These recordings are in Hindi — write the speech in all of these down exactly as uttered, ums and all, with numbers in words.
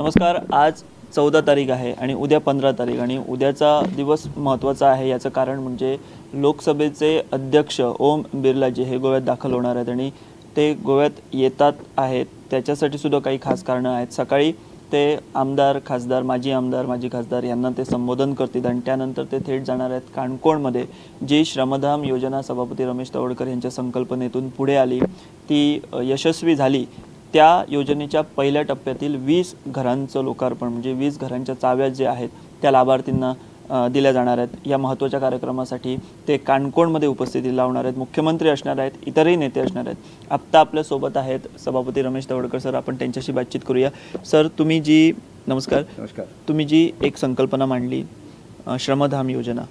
नमस्कार। आज चौदह तारीख आहे आणि उद्या पंधरा तारीख आणि उद्याचा दिवस महत्त्वाचा आहे। याचं कारण म्हणजे लोकसभेचे अध्यक्ष ओम बिर्ला जे हे गोव्यात दाखल होणार आहेत आणि ते गोव्यात येतात आहेत। त्याच्यासाठी सुद्धा काही खास कारणं आहेत। सकाळी ते आमदार खासदार माजी आमदार माजी खासदार यांना ते संबोधन करतील आणि त्यानंतर ते थेट जाणार आहेत काणकोणमध्ये, जी श्रमधाम योजना सभापती रमेश तावडकर यांच्या संकल्पनेतून पुढे आली, ती यशस्वी झाली। त्या योजनेच्या पहिल्या टप्प्यातील वीस घरांचं लोकार्पण म्हणजे वीस घरांच्या चाव्या जे आहेत त्या लाभार्थींना दिल्या जाणार आहेत। या महत्त्वाच्या कार्यक्रमासाठी ते काणकोणमध्ये उपस्थिती लावणार आहेत। मुख्यमंत्री असणार आहेत, इतरही नेते असणार आहेत। आत्ता आपल्यासोबत आहेत सभापती रमेश तावडकर सर, आपण त्यांच्याशी बातचीत करूया। सर, तुम्ही जी नमस्कार नमस्कार तुम्ही जी एक संकल्पना मांडली, श्रमधाम योजना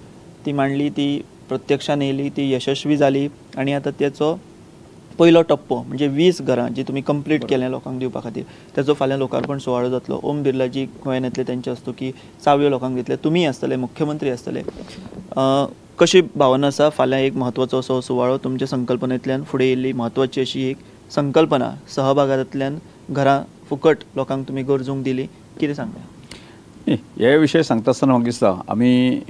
ती मांडली, ती प्रत्यक्षात नेली, ती यशस्वी झाली आणि आता त्याचं पहिला टप्पो म्हणजे वीस घरां जी तुम्ही कंप्लीट केल्या लोकांक दिवपा खातीर, त्याचो फाल्यां लोकार्पण सुवाळो जातलो। ओम बिर्ला जी गोंयान येतले त्यांचे असतो की चाव्यो लोकांक दितले, तुम्ही आसतले, मुख्यमंत्री आसतले। कशी भावना आसा? फाल्यां एक महत्त्वाचो असो सुवाळो, तुमचे संकल्पनेंतल्यान फुडें येयल्ली महत्त्वाची अशी एक संकल्पना सहभागांतल्यान घरां फुकट लोकांक तुम्ही गरजूंक दिली, कितें सांगता? हे विशय सांगता आसतना म्हाका दिसता आमी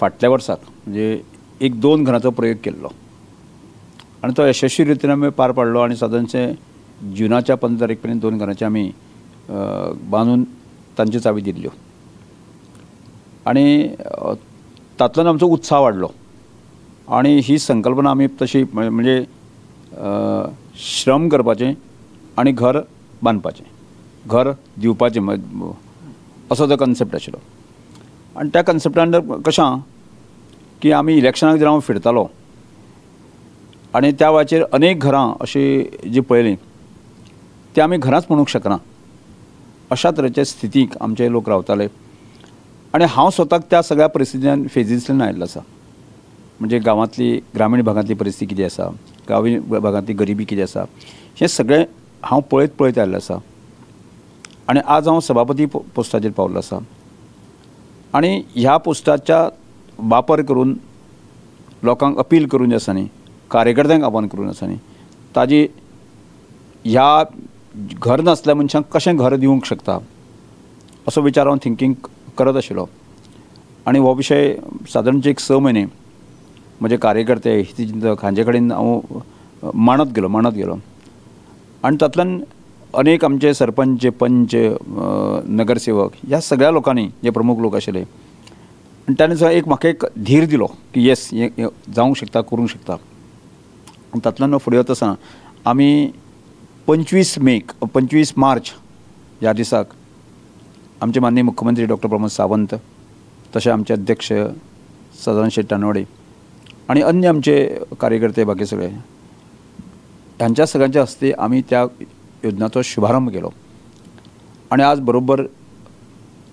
फाटल्या वर्साक म्हणजे एक दोन घरांचो प्रयोग केल्लो आणि तो यशस्वी रीतीन आम्ही पार पाडलो आणि साधारणचे जुनाच्या पंधरा तारखेपर्यंत दोन घरांचे आम्ही बांधून तांची चावी दिल्ल्यो आणि तातून आमचा उत्साह वाढलो। आणि ही संकल्पना आम्ही तशी म्हणजे श्रम करपाचे आणि घर बांधपाचे, घर दिवपाचे असो तो कॉन्सेप्ट आशिल्लो। आणि त्या कॉन्सेप्टा अंडर कशा की आम्ही इलेक्शनाक जर हांव फिरतालो आणि त्या वाचेर अनेक घरां अशी जी पळयली ते आम्ही घरांच म्हणूंक शकना अशा तरेचे स्थितीक आमचे लोक रावताले। आणि हांव स्वताक त्या सगळ्या परिस्थितीन फेजींतल्यान आयिल्लो आसा, म्हणजे गांवांतली ग्रामीण भागांतली परिस्थिती कितें आसा, गांवी भागांतली गरिबी कितें आसा, हें सगळें हांव पळयत पळयत आयिल्लो आसा। आणि आज हांव सभापती पोस्टाचेर पावल्लो आसा आणि ह्या पोस्टाच्या वापर करून लोकांक अपील करून जे आसा न्ही, कार्यकर्त्यांक आव्हान करून आसा न्ही, ताजी ह्या घर नासल्या मनशांक कशें घर दिवंक शकता असो विचार हांव थिंकींग करत आशिल्लो। आनी हो विशय सादारणचे एक स म्हयने म्हजे कार्यकर्ते हितचिंतक हांचे कडेन हांव मांडत गेलो मांडत गेलो आनी तातूंतल्यान अनेक आमचे सरपंच, पंच, नगरसेवक ह्या सगळ्या लोकांनी जे प्रमुख लोक आशिल्ले आनी ताणें सुद्दां एक म्हाका एक धीर दिलो की येस, हें जावंक शकता, करूंक शकता। तातूंतल्यान फुडें वता आसतना आमी पंचवीस मेक पंचवीस मार्च ह्या दिसाक आमचे माननीय मुख्यमंत्री डॉक्टर प्रमोद सावंत, तशें आमचे अध्यक्ष सदानंद शेट तानावडे आनी अन्य आमचे कार्यकर्ते बाकी सगळे ह्यांच्या सगळ्यांच्या हस्ते आमी त्या योजनाचो शुभारंभ केलो। आनी आज बरोबर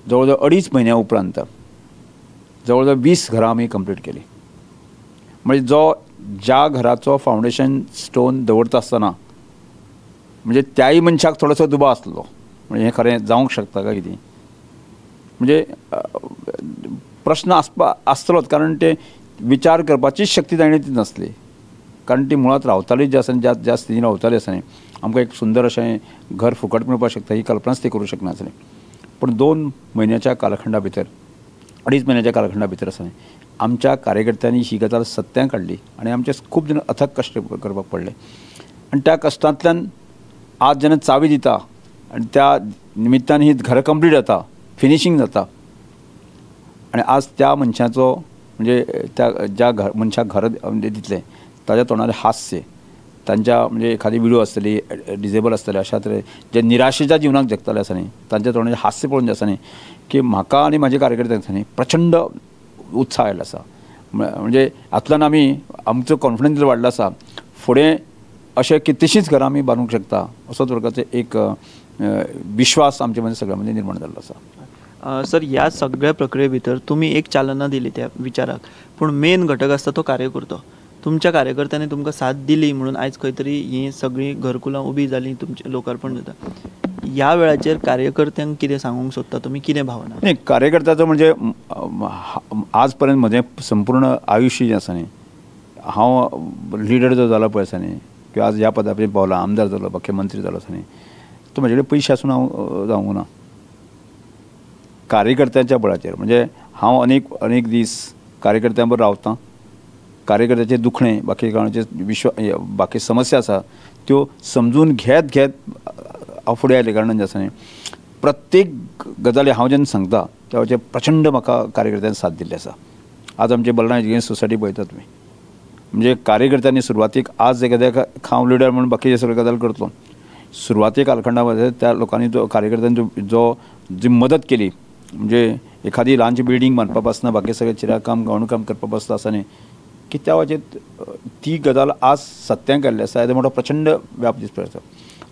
जवळ जवळ अडीच म्हयन्या उपरांत जवळ जवळ वीस घरां आमी कंप्लीट केली। म्हणजे जो ज्या घराचो फाउंडेशन स्टोन दवरता आसतना म्हणजे त्याय मनशाक थोडोसो दुबाव आसलो, म्हणजे हें खरें जावंक शकता काय कितें, म्हणजे प्रश्न आसपा आसतलोच, कारण ते विचार करपाचीच शक्ती ताणें ती नासली, कारण ती मुळांत रावतालीच जे आसा ज्या ज्या स्थितीन रावताली आसा न्ही, आमकां एक सुंदर अशें घर फुकट मेळपाक शकता ही कल्पनाच ती करूंक शकनासली। पूण दोन म्हयन्याच्या कालखंडा भितर, अडीच म्हयन्याच्या कालखंडा भितर आसा न्ही, आमच्या कार्यकर्त्यांनी ही गजाल सत्यान काडली आणि आमचे खूप जण अथक कष्ट करपाक पडले। आणि त्या कष्टांतल्यान आज जेन्ना चावी दिता आणि त्या निमित्तान ही घरां कंप्लीट जाता, फिनिशींग जाता आणि आज त्या मनशाचो म्हणजे त्या ज्या घर मनशाक घर दितले ताच्या तोंडार हास्य, तांच्या म्हणजे एखादी विडो आसतली, डिजेबल आसतले, अशा तरे जे निराशेच्या जिवनाक जगताले आसा न्ही तांच्या तोंडार हास्य पळोवन जे आसा न्ही की म्हाका आनी म्हाज्या कार्यकर्त्यांक आसा न्ही प्रचंड उत्साह आयिल्लो आसा। म्हणजे हातूंतल्यान आमी आमचो कॉन्फिडन्स वाडलो आसा, फुडें अशें कितलीशींच घरां आमी बांदूंक शकता असोच वर्गाचो एक विश्वास आमचे मदीं सगळ्यां मदीं निर्माण जाल्लो आसा। सर, ह्या सगळ्या प्रक्रिये भितर तुम्ही एक चालना दिली त्या विचाराक, पूण मेन घटक आसता तो कार्यकर्तो। तुमच्या कार्यकर्त्यांनी तुमकां साथ दिली म्हणून आयज खंय तरी ही सगळी घरकुलां उबी जाली, तुमचें लोकार्पण जाता। ह्या वेळाचेर कार्यकर्त्यांक कितें सांगूंक सोदता तुमी, कितें भावना? नाही, कार्यकर्त्याचो म्हणजे आज पर्यंत म्हजें संपूर्ण आयुश्य जें आसा न्ही, हांव लिडर जो जाला पळय आसा न्ही किंवा आज ह्या पदाचेर पावलां, आमदार जालो, मुख्यमंत्री जालो आसा न्ही, तो म्हजे कडेन पयशे आसून हांव जावंक ना. कार्यकर्त्यांच्या बळाचेर म्हणजे हांव अनेक अनेक दीस कार्यकर्त्यां बरोबर रावतां. कार्यकर्त्याचे दुखणे बाकी गांवचे विश्व बाकी समस्या आसा त्यो समजून घेत घेत हांव फुडें आयलें. कारण जें आसा न्ही प्रत्येक गजाली हांव जेन्ना सांगता त्या वटेन प्रचंड म्हाका कार्यकर्त्यांनी साथ दिल्ली आसा. आज आमचे बलराम एज्युकेशन सोसायटी पळयतात तुमी म्हणजे कार्यकर्त्यांनी सुरवातीक आज एखाद्या हांव लिडर म्हणून बाकीचे सगळे गजाल करतलो सुरवातीक कालखंडामध्ये त्या लोकांनी जो कार्यकर्त्यांनी जो जो जी मदत केली म्हणजे एखादी ल्हानशी बिल्डींग बांदपा पासना बाकी सगळे चिराग काम गवणूक काम करपा पासना आसा न्ही की त्या वटेन ती गजाल आज सत्यांक आयिल्ली आसा. हेजो मोठो प्रचंड व्याप दिसता.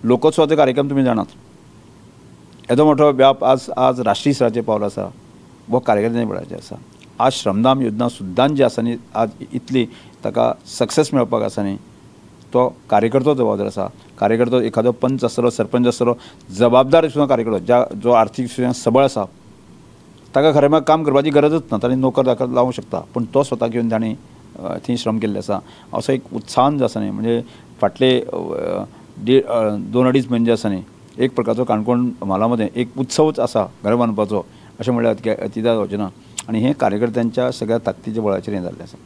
लोकोत्सवाचो कार्यक्रम तुमी जाणात येदो मोठो व्याप आज आज राष्ट्रीय स्तराचेर पावलो आसा वो कार्यकर्त्यांनी बळाचेर आसा. आज श्रमदान योजना सुद्दां जी आसा न्ही आज इतली ताका सक्सेस मेळपाक आसा न्ही तो कार्यकर्तो जबाबदार आसा. कार्यकर्तो एखादो पंच आसलो सरपंच आसलो जबाबदार सुद्दां कार्यकर्तो ज्या जो आर्थिक सुद्दां सबळ आसा ताका खरें म्हळ्यार काम करपाची गरजच ना. ताणें नोकर ताका लावंक शकता पूण तो स्वताक घेवन ताणें थंय श्रम केल्ले आसा. असो एक उत्साहान जो आसा न्ही म्हणजे फाटले दोन अडीच म्हयने जे आसा न्ही एक प्रकारचो काणकोण म्हालामध्ये एक उत्सवच आसा घर बांदपाचो अशें म्हणल्यार अतिदा जावचें ना. आनी हें कार्यकर्त्यांच्या सगळ्या ताकतीच्या बळाचेर हें जाल्लें आसा.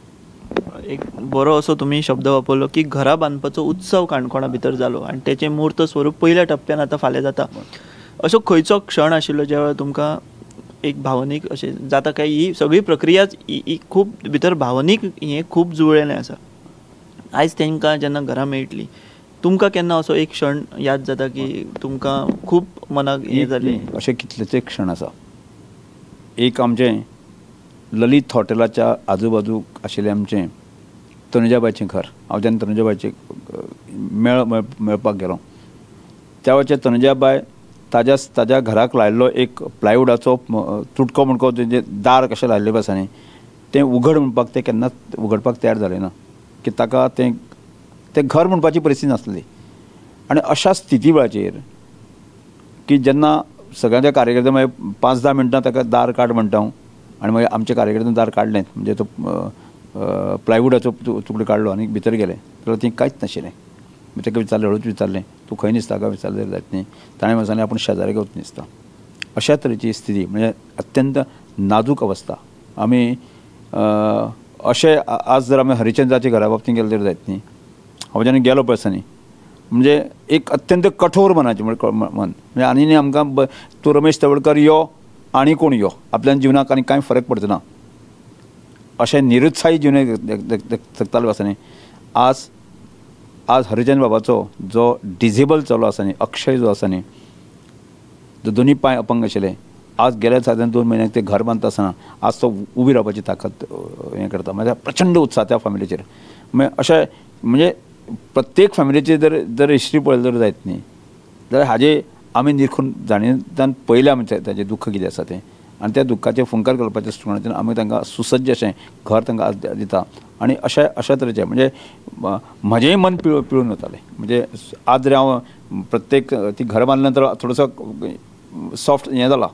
एक बरो असो तुम्ही शब्द वापरलो की घरा बांदपाचो उत्सव काणकोणा भितर जालो आनी तेचें मूर्त स्वरूप पहिल्या टप्प्यान आतां फाल्यां जाता. असो खंयचो क्षण आशिल्लो ज्या वेळार तुमकां एक भावनीक अशें जाता काय ही सगळी प्रक्रिया खूब भितर भावनीक हें खूब जुळलेलें आसा. आयज तांकां जेन्ना घरा मेळटली तुमकां केन्ना असो एक क्षण याद जाता की तुमकां खूब मनाक हें जालें अशें कितलेशे क्षण आसा. एक आमचें ललित हॉटेलाच्या आजूबाजूक आशिल्लें आमचें तनुजाबाईचें घर. हांव जेन्ना तनुजाबाईचें मेळ मेळपाक गेलो त्या वेळाचेर तनुजाबाय ताज्या ताज्या घराक लायिल्लो एक प्लायवुडाचो तुटको म्हणको जे दार कशें लायिल्लें आसा न्ही तें उघड म्हणपाक तें केन्नाच उघडपाक तयार जालें ना की ताका तें ते घर म्हणपाची परिस्थिती नासली. आनी अशा स्थिती वेळाचेर की जेन्ना सगळ्यांच्या कार्यकर्त्यांक मागीर पांच धा मिनटां ताका दार काड म्हणटा हांव आनी मागीर आमच्या कार्यकर्त्यांक दार काडलें म्हणजे तो प्लायवुडाचो तुकडो काडलो आनी भितर गेलें जाल्यार थंय कांयच नाशिल्लें. ताका विचारलें हळूच विचारलें तूं खंय न्हिसता काय विचारलें जाल्यार न्ही ताणें म्हाका सांगलें आपूण शेजाऱ्याक वचून न्हिसता. अशा तरेची स्थिती म्हणजे अत्यंत नाजूक अवस्था. आमी अशें आज जर आमी हरिश्चंद्राच्या घरा बाबतींत गेले तर जायत न्ही. हांव जेन्ना गेलो पळय आसा न्ही म्हणजे एक अत्यंत कठोर मनाचें मन म्हणजे आनी न्ही आमकां तूं रमेश तवडकर यो आनी कोण यो आपल्यान जिवनाक आनी कांय फरक पडचो ना अशें निरुत्साही जिवन जगतालो आसा न्ही. आज आज हरिचंद्र बाबाचो जो डिजेबल चलो आसा न्ही अक्षय जो आसा न्ही जो दोनी पांय अपंग आशिल्ले आज गेल्या सादारण दोन म्हयन्याक ते घर बांदता आसतना आज तो उबी रावपाची ताकद हें करता म्हणजे प्रचंड उत्साह त्या फॅमिलीचेर. म्हणजे अशें म्हणजे प्रत्येक फॅमिलीची जर जर हिस्ट्री पळयली जर जायत न्ही जाल्यार हाजे आमी निरखून जाणीतान पयल्या आमी ताजें दुख्ख कितें आसा तें आनी त्या दुख्खाचें फुंकार करपाच्या सुणाच्यान आमी तांकां सुसज्ज अशें घर तांकां आज दिता. आनी अशा अशा तरेचें म्हणजे म्हजेंय मन पिळ पिळून वतालें म्हणजे आज जरी हांव प्रत्येक ती घर बांदलें तर थोडोसो सॉफ्ट हें जाला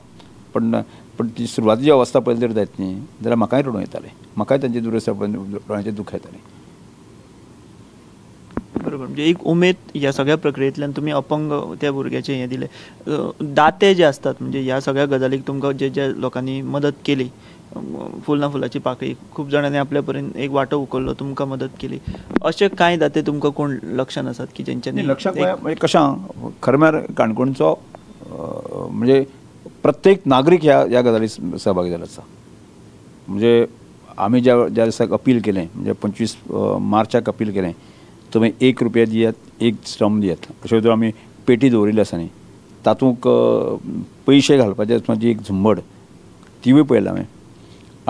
पण पण ती सुरवातीची अवस्था पळयली जर जायत न्ही जाल्यार म्हाकाय रडूं येतालें म्हाकाय तांची दुरवस्था रडोवचें दूख येतालें. बरोबर म्हणजे एक उमेद ह्या सगळ्या प्रक्रियेंतल्यान तुम्ही अपंग त्या भुरग्याचें हें दिलें. दाते जे असतात म्हणजे ह्या सगळ्या गजालीक तुमकां जे ज्या लोकांनी मदत केली फुल ना फुलाची पाकळी खूप जणांनी आपल्या पर्यंत एक वाटो उखल्लो तुमकां मदत केली अशे काय दाते तुमकां कोण लक्षांत आसात की जेंच्यांनी लक्षांत कशा खरें म्हळ्यार काणकोणचो म्हणजे प्रत्येक नागरीक ह्या ह्या गजालींत सहभागी जाल्लो आसा. म्हणजे आमी ज्या ज्या दिसाक अपील केलें म्हणजे पंचवीस मार्चाक अपील केलें तुम्ही एक रुपया दियात एक श्रम दियात अशें जर आमी पेटी दवरिल्ली आसा न्ही तातूंक पयशे घालपाचे जी एक झुंबड तिवूय पळयला हांवें.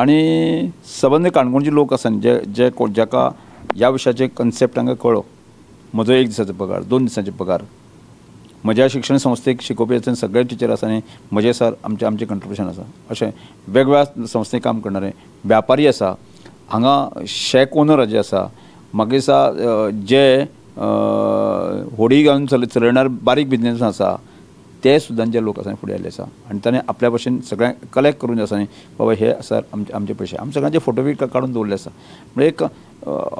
आनी सबंद काणकोणचे लोक आसा न्ही जे जे जाका ह्या विशयाचे कन्सेप्ट हांकां कळ्ळो म्हजो एक दिसाचो पगार दोन दिसांचे पगार म्हज्या शिक्षण संस्थेक शिकोवपी आसतना सगळे टिचर आसा न्ही म्हजे सर आमचे आमचे कंट्रिब्युशन आसा अशें वेगवेगळ्या संस्थेक काम करणारे व्यापारी आसा हांगा शेक ओनर जे आसा मागीर जे होडी घालून चल चलयणार बारीक बिजनेस आसा ते सुद्दां जे लोक आसा फुडें आयिल्ले आसा आनी ताणें आपल्या भशेन सगळें कलेक्ट करून आसा न्ही बाबा हे आसा आमचे आमचे पयशे आमी सगळ्यांचे फोटो बी काडून दवरले आसा. म्हणजे एक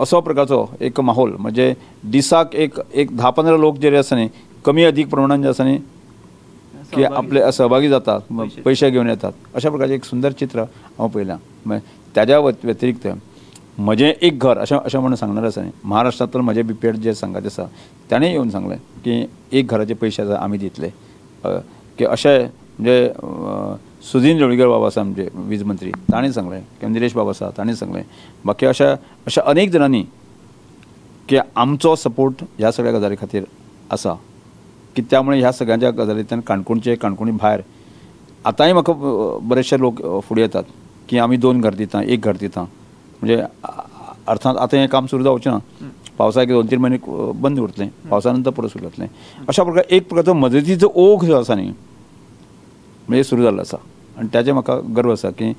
असो प्रकारचो एक माहोल म्हणजे दिसाक एक एक धा पंदरा लोक जे आसा न्ही कमी अदीक प्रमाणान जे आसा न्ही की आपले सहभागी जातात, पैसे घेऊन येतात, अशा प्रकारचे एक सुंदर चित्र हांव पळयलां। त्याच्या व्यतिरिक्त म्हजें एक घर अशें अशें म्हणून सांगणार आसा न्ही, महाराष्ट्रांतले म्हजे बीपीएड जे संघाचे आसा ताणें येवन सांगलें की एक घराचे पैसे आमी दितले, की अशें म्हणजे सुदीन जोडीगर बाबा आसा आमचे वीज मंत्री, ताणें सांगलें, किंवा निलेश बाबा आसा ताणें सांगलें, बाकी अशा अशा अनेक जाणांनी की आमचो सपोर्ट ह्या सगळ्या गजाली खातीर आसा, की त्यामुळे ह्या सगळ्यांच्या गजालींतल्यान काणकोणचे काणकोणी भायर आतांय म्हाका बरेचशे लोक फुडें येतात की आमी दोन घर दिता, एक घर दिता, म्हणजे अर्थात आता हे काम सुरू जावचें ना, पावसाक दोन तीन महिने बंद उरतले, पावसानंतर परत सुरू जातले, अशा प्रकार एक प्रकारचो मजतीचो ओघ जो आसा न्ही म्हणजे सुरू जाल्लो आसा, आनी ताजे म्हाका गर्व आसा की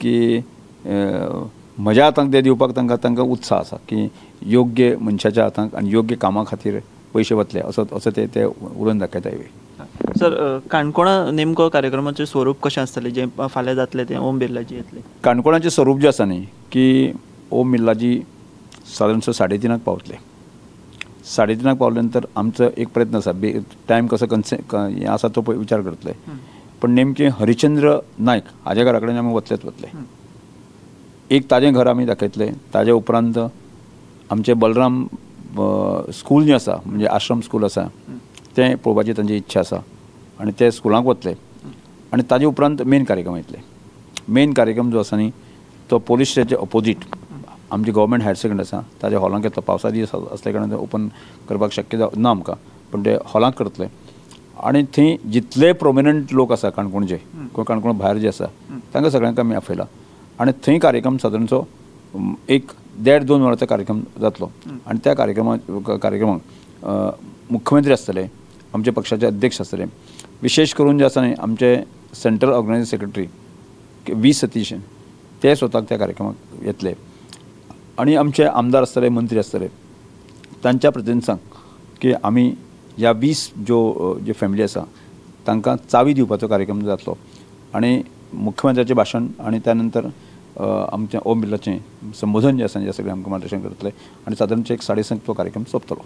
की म्हज्या हातांक ते दिवपाक तांकां तांकां उत्साह आसा की योग्य मनशाच्या हातांक आनी योग्य कामा खातीर पैसे वतले, असो असो ते ते उलोवन दाखयता वेळी। सर काणकोणा नेमको कार्यक्रमाचे स्वरूप कशें आसतले जे फाल्यां जातले ते ओम बिर्लाजी येतले? काणकोणाचे स्वरूप जे आसा न्ही की ओम बिर्लाजी साधारण साडे तिनाक पावतले, साडे तिनाक पावले नंतर आमचो एक प्रयत्न आसा बे टायम कसो कन्से हे आसा तो विचार करतले, पण नेमके हरिश्चंद्र नायक हाज्या घरा कडेन आमी वतलेच वतले, एक ताजें घर आमी दाखयतले, ताज्या उपरांत आमचे बलराम स्कूल जे आसा म्हणजे आश्रम स्कूल आसा ते पळोवपाची तांची इच्छा आसा आनी ते स्कुलांक वतले, आनी ताजे उपरांत मेन कार्यक्रम येतले। मेन कार्यक्रम जो आसा न्ही तो पोलीस स्टेशनाच्या ऑपोजीट आमची गव्हर्मेंट हायर सेकंडरी आसा ताज्या हॉलांक येतलो, पावसा दीस आसल्या कारणान ओपन करपाक शक्य जावं ना आमकां, पण ते हॉलांक करतले, आनी थंय जितले प्रोमिनंट लोक आसा काणकोणचे किंवा काणकोण भायर जे आसा तांकां सगळ्यांक आमी आपयला, आनी थंय कार्यक्रम सादारणचो एक देड दोन वरांचो कार्यक्रम जातलो, आनी त्या कार्यक्रमा कार्यक्रमाक मुख्यमंत्री आसतले, आमचे पक्षाचे अध्यक्ष आसतले, विशेष करून जे आसा न्ही आमचे central organising secretary V Satish ते स्वताक त्या कार्यक्रमाक येतले, आनी आमचे आमदार आसतले, मंत्री आसतले, तांच्या प्रतिनिधींक की आमी ह्या वीस ज्यो जे फॅमिली आसा तांकां चावी दिवपाचो कार्यक्रम जातलो, आनी मुख्यमंत्र्याचें भाशण आनी त्या नंतर आमच्या ओम बिर्लाचें संबोधन जे आसा जे सगळें आमकां मार्गदर्शन करतलें, आनी सादारणचो एक साडे संक तो कार्यक्रम सोंपतलो।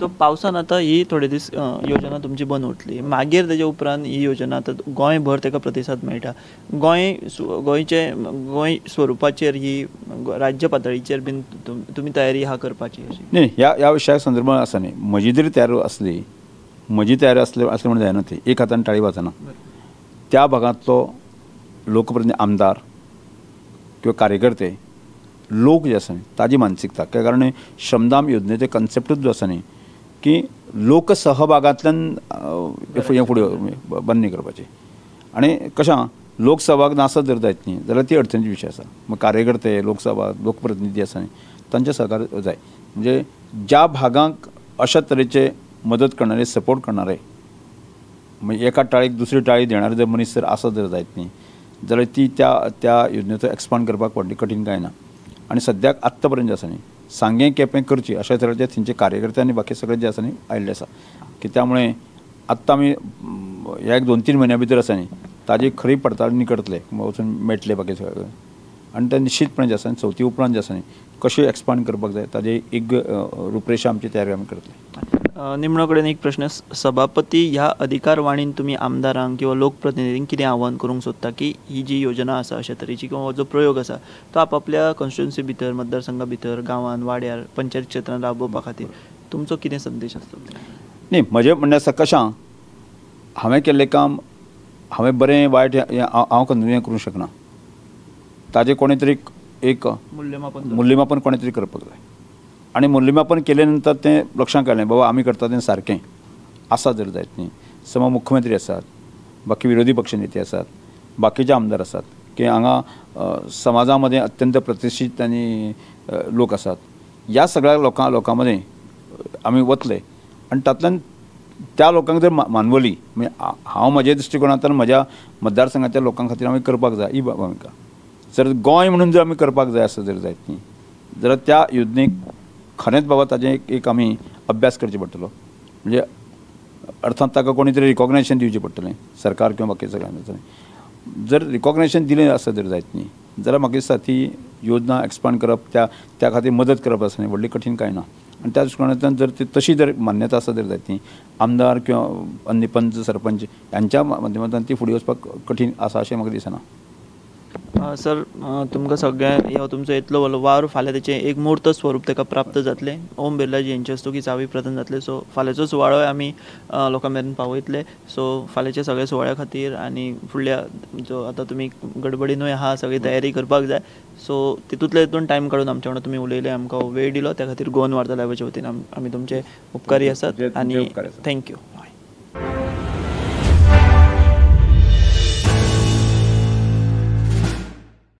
सो पावसान आता ही थोड़े दीस योजना तुमची बंद उरतली, मागीर तेजे उपरांत ही योजना आता गोंयभर तेका प्रतिसाद मेळटा, गोंय गोंयचे गोंय स्वरुपाचेर ही राज्य पातळीचेर बीन तुमी तयारी हा करपाची अशी न्ही ह्या ह्या विशया संदर्भांत आसा न्ही, म्हजी जरी तयारी आसली म्हजी तयारी आसली आसली म्हण जायना, ती एक हातान टाळी वाजना, त्या भागांतलो लोकप्रतिनिधी आमदार किंवा कार्यकर्ते लोक जे आसा ताजी मानसिकता, त्या कारण श्रमदाम योजनेचे कॉन्सेप्टच जो आसा न्ही की लोक सहभागांतल्यान हें फुडें बन्नी करपाचें, आनी कशें लोक सहभाग नासत जर जायत न्ही जाल्यार ती अडचणीचे विशय आसा, मग कार्यकर्ते लोकसभाग लोकप्रतिनिधी आसा न्ही तांचे सहकार जाय, म्हणजे ज्या भागांक अशा तरेचे मदत करणारे सपोर्ट करणारे म्हणजे एका टाळीक दुसरी टाळी देणारे जर मनीस जर आसत जर जायत न्ही जाल्यार ती त्या त्या योजनेचो एक्सपांड करपाक व्हडली कठीण काय ना, आनी सद्याक आत्ता पर्यंत जे आसा न्ही सांगे केपें करची अशा तरेचे थंयचे कार्यकर्ते आनी बाकी सगळे जे आसा न्ही आयिल्ले आसा, की त्यामुळे आत्ता आमी ह्या एक दोन तीन म्हयन्या भितर आसा न्ही ताजी खरी पडताळणी करतले, वचून मेळटले बाकी सगळे, आनी ते निश्चितपणे जे आसा न्ही चवथी उपरांत जे आसा न्ही कशी एक्सपांड करपाक जाय ताजी एक रूपरेशा आमची तयारी आमी करतले। निमणे कडेन एक प्रश्न, सभापती ह्या अधिकारवाणीन तुमी आमदारांक किंवा लोकप्रतिनिधींक कितें आव्हान करूंक सोदता की ही जी योजना आसा अशा तरेची किंवा जो प्रयोग आसा तो आपापल्या कॉन्स्टिट्युएन्सी भितर मतदारसंघा भितर गांवांत वाड्यार पंचायत क्षेत्रांत राबोवपा खातीर तुमचो कितें संदेश आसतलो? न्ही म्हजें म्हणणें आसा कशां हांवें केल्लें काम हांवें बरें वायट हांव कंटिन्यू करूंक शकना, ताजे कोणे तरी एक मूल्यमापन मूल्यमापन कोणे तरी करपाक जाय, आनी मूल्यमापन केले नंतर तें लक्षांत आयलें बाबा आमी करता तें सारकें आसा जर जायत न्ही, समज मुख्यमंत्री आसात, बाकी विरोधी पक्ष नेते आसात, बाकीचे आमदार आसात की हांगा समाजा मदें अत्यंत प्रतिष्ठीत आनी लोक आसात, ह्या सगळ्या लोकां लोकां मदें आमी वतले, आनी तातूंतल्यान त्या लोकांक जर मानवली म्हणजे हांव म्हज्या दृश्टिकोनांतल्यान म्हज्या मतदारसंघाच्या लोकां खातीर हांवें करपाक जाय ही भुमिका, जर गोंय म्हणून जर आमी करपाक जाय असं जर जायत न्ही जाल्यार त्या योजनेक खरेंच बाबा ताजें एक एक आमी अभ्यास करचो पडटलो, म्हणजे अर्थात ताका कोणी तरी रिकॉग्नेशन दिवचें पडटलें सरकार किंवा बाकी सगळ्यांनी, जर रिकॉग्नेशन दिलें असं जर जायत न्ही जाल्यार म्हाका दिसता ती योजना एक्सपांड करप त्या त्या खातीर मदत करप आसा न्ही व्हडली कठीण काय ना, कारण जर ती तशी जर मान्यता आसा जर जायती आमदार किंवा अन्य पंच सरपंच ह्यांच्या माध्यमांतल्यान ती फुडें वचपाक कठीण आसा अशें म्हाका दिसना। आ, सर तुमकां सगळ्यांक हो तुमचो इतलो व्हडलो वावर फाल्यां तेचें एक मूर्त स्वरूप तेका प्राप्त जातलें ओम बिर्लाजी हेंच्या हस्तुकीं चावी प्रदान जातलें। सो फाल्यांचो सुवाळो आमी लोकां मेरेन पावयतले। सो फाल्यांच्या सगळ्या सुवाळ्या खातीर आनी फुडल्या जो आतां तुमी गडबडीनूय आहा सगळी तयारी करपाक जाय सो तितूंतले हितून टायम काडून आमच्या वांगडा तुमी उलयले आमकां वेळ दिलो त्या खातीर गोवन वार्तालापाच्या वतीन आमी तुमचे उपकारी आसात आनी थँक्यू।